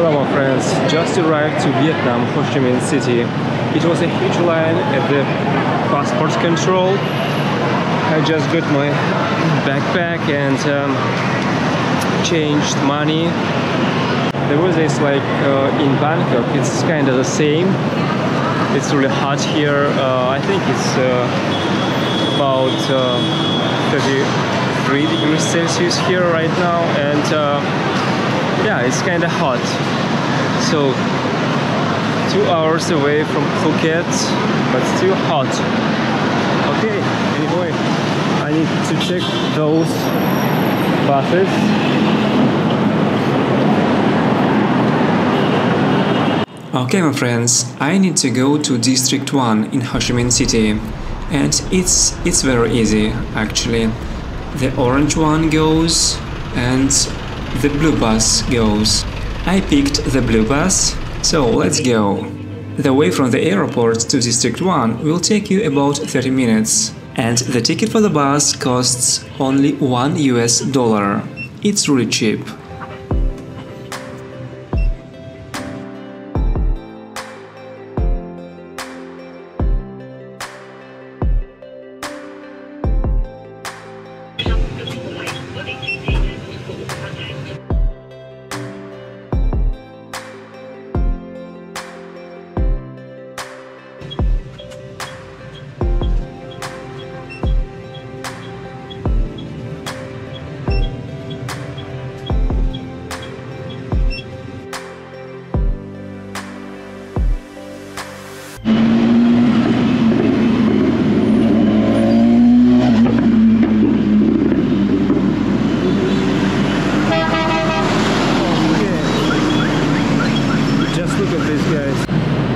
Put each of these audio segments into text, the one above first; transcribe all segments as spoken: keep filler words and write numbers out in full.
Hello my friends, just arrived to Vietnam, Ho Chi Minh City. It was a huge line at the passport control. I just got my backpack and um, changed money. The weather is like uh, in Bangkok, it's kind of the same. It's really hot here. Uh, I think it's uh, about uh, thirty-three degrees Celsius here right now, and uh, yeah, it's kind of hot. So two hours away from Phuket, but still hot. Okay, anyway, I need to check those buses. Okay, my friends, I need to go to District one in Ho Chi Minh City, and it's it's very easy actually. The orange one goes and the blue bus goes. I picked the blue bus, so let's go. The way from the airport to District one will take you about thirty minutes, and the ticket for the bus costs only one U S dollar. It's really cheap.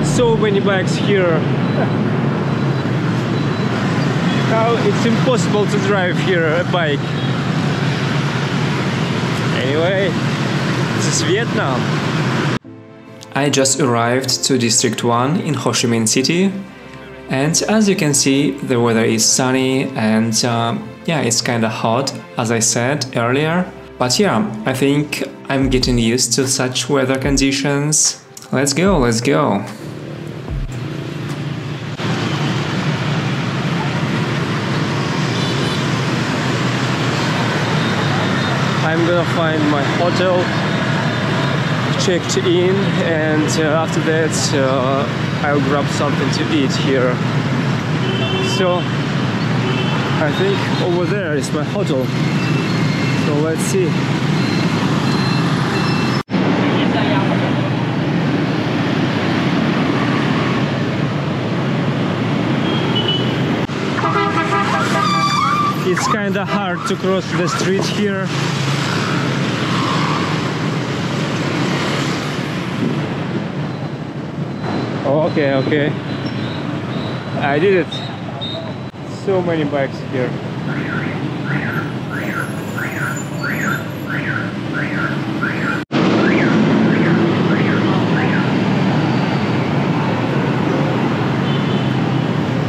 So many bikes here. How it's impossible to drive here a bike. Anyway, this is Vietnam. I just arrived to District one in Ho Chi Minh City, and as you can see, the weather is sunny and um, yeah, it's kinda hot, as I said earlier. But yeah, I think I'm getting used to such weather conditions. Let's go, let's go. I'm gonna find my hotel, checked in, and uh, after that uh, I'll grab something to eat here. So I think over there is my hotel, so let's see. It's kinda hard to cross the street here. Okay, okay. I did it. So many bikes here.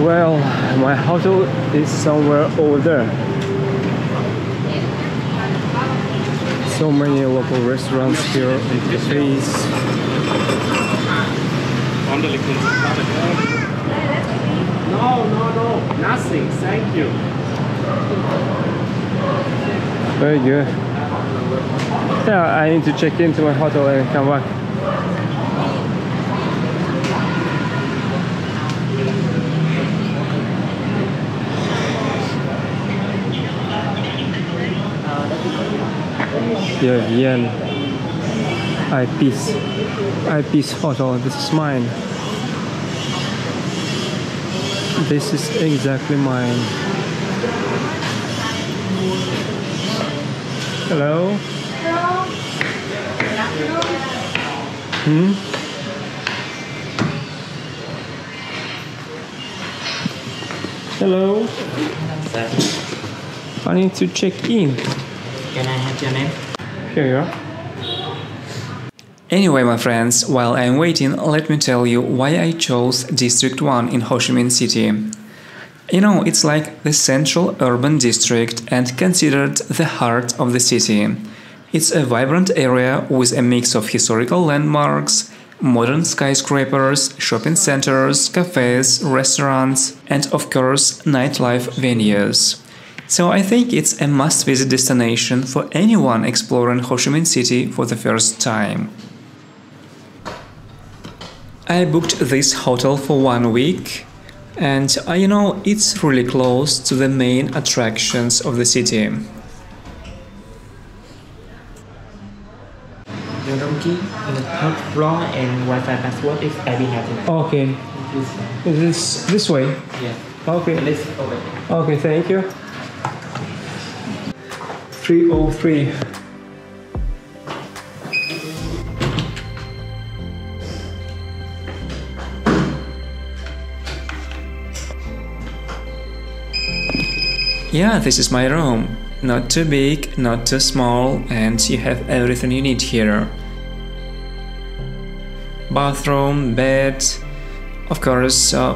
Well, my hotel is somewhere over there. So many local restaurants here and cafes. No, no, no, nothing, thank you. Very good. Yeah, I need to check into my hotel and come back. Yeah, Yen. I peace. I peace hotel, this is mine. This is exactly mine. Hello? Hello. Hmm? Hello? Sir. I need to check in. Can I have your name? Here you are. Anyway, my friends, while I'm waiting, let me tell you why I chose District one in Ho Chi Minh City. You know, it's like the central urban district and considered the heart of the city. It's a vibrant area with a mix of historical landmarks, modern skyscrapers, shopping centers, cafes, restaurants, and of course nightlife venues. So I think it's a must-visit destination for anyone exploring Ho Chi Minh City for the first time. I booked this hotel for one week and, uh, you know, it's really close to the main attractions of the city. Your room key in the third floor and Wi-Fi password is ABINHAT. Okay. Is this this way? Yeah. Okay. Let's open. Okay, thank you. three oh three. Yeah, this is my room. Not too big, not too small, and you have everything you need here. Bathroom, bed. Of course, uh,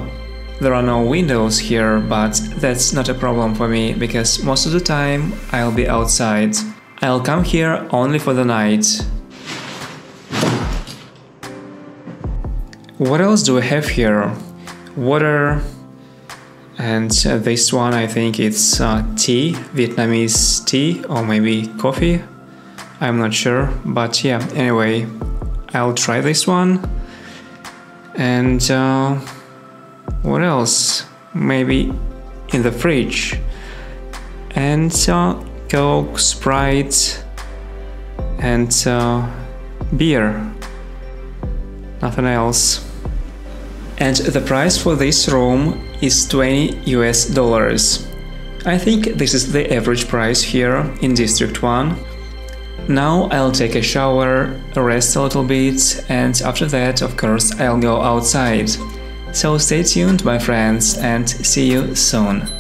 there are no windows here, but that's not a problem for me, because most of the time I'll be outside. I'll come here only for the night. What else do we have here? Water. And uh, this one, I think it's uh, tea, Vietnamese tea, or maybe coffee. I'm not sure, but yeah, anyway, I'll try this one. And... Uh, what else? Maybe in the fridge. And uh, Coke, Sprite, and uh, beer. Nothing else. And the price for this room is twenty US dollars. I think this is the average price here in District one. Now I'll take a shower, rest a little bit, and after that, of course, I'll go outside. So stay tuned, my friends, and see you soon!